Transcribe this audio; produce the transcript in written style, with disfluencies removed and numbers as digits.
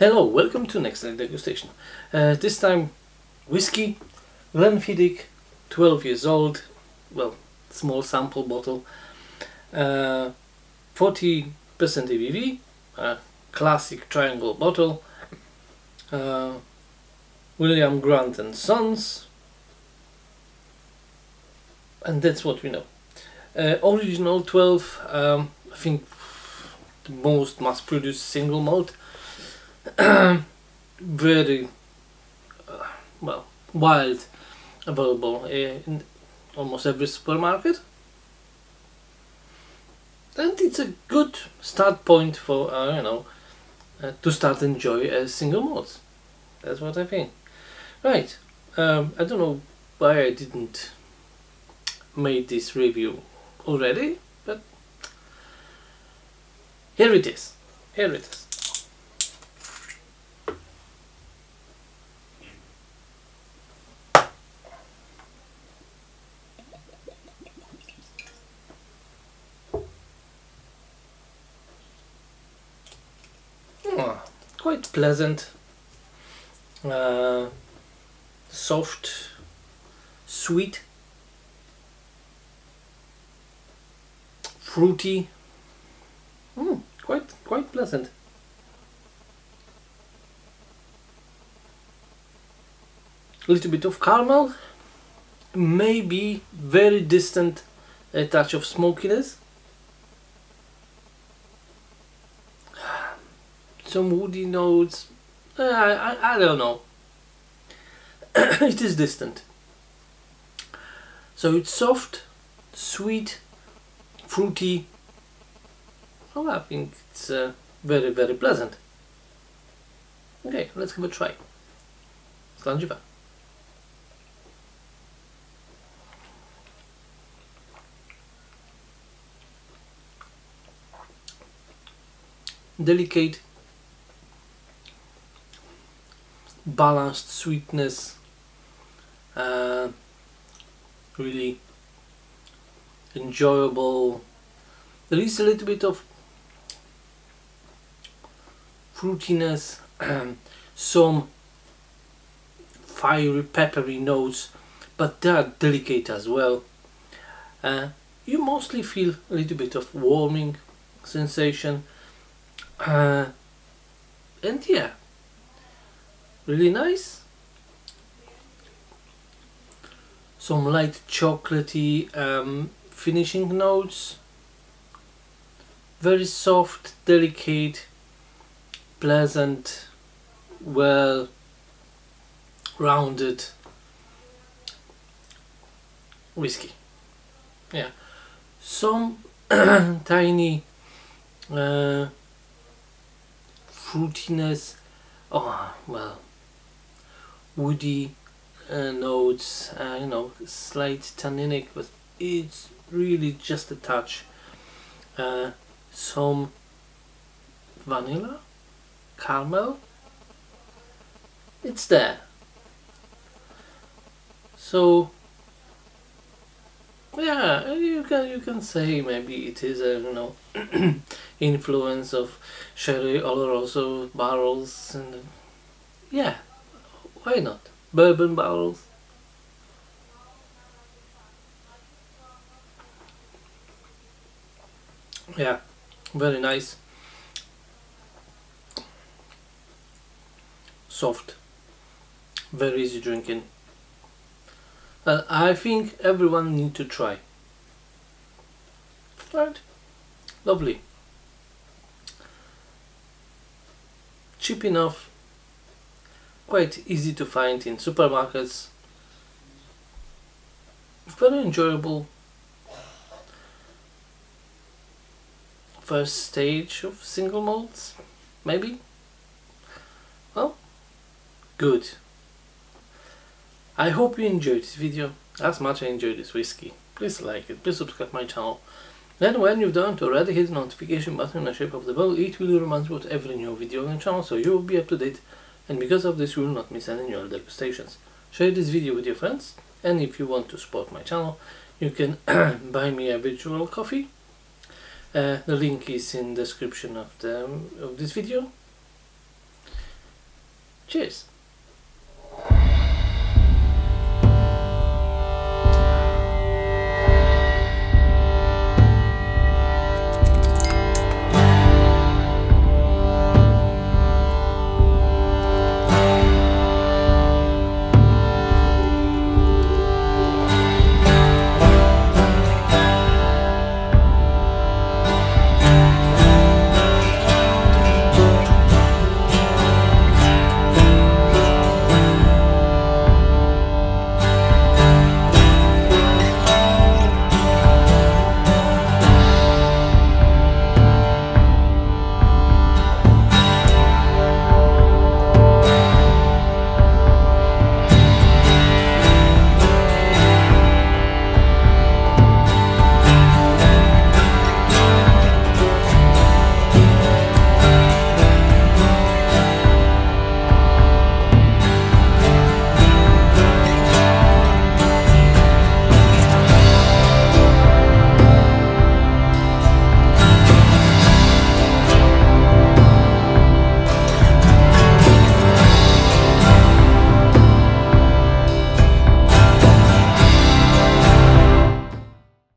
Hello, welcome to Next Degustation. This time whiskey, Glenfiddich, 12 years old, well, small sample bottle, 40% ABV, classic triangle bottle, William Grant and Sons, and that's what we know. Original 12, I think the most mass-produced single malt. Very well, wild, available in almost every supermarket, and it's a good start point for to start enjoy a single malt. That's what I think. Right, I don't know why I didn't make this review already, but here it is. Here it is. Quite pleasant, soft, sweet, fruity. Quite pleasant. A little bit of caramel, maybe very distant a touch of smokiness. Some woody notes, I don't know. It is distant. So it's soft, sweet, fruity. Oh, I think it's very, very pleasant. Okay, let's give it a try. Slanjiva. Delicate, balanced sweetness, really enjoyable. There is a little bit of fruitiness, some fiery, peppery notes, but they are delicate as well. You mostly feel a little bit of warming sensation, and yeah, really nice. Some light chocolatey finishing notes. Very soft, delicate, pleasant, well rounded whiskey. Yeah, some tiny fruitiness. Oh well. Woody notes, slight tanninic, but it's really just a touch. Some vanilla, caramel, it's there. So yeah, you can say maybe it is a influence of sherry Oloroso barrels, and yeah. Why not? Bourbon barrels. Yeah, very nice. Soft. Very easy drinking. And I think everyone needs to try. Right? Lovely. Cheap enough. Quite easy to find in supermarkets. Very enjoyable. First stage of single malts, maybe. Well, good. I hope you enjoyed this video as much as I enjoyed this whiskey. Please like it, please subscribe my channel. Then when you've done it already, hit the notification button in the shape of the bell. It will remind you of every new video on the channel, so you will be up to date. And because of this, you will not miss any new degustations. Share this video with your friends, and if you want to support my channel, you can buy me a virtual coffee. The link is in the description of this video. Cheers.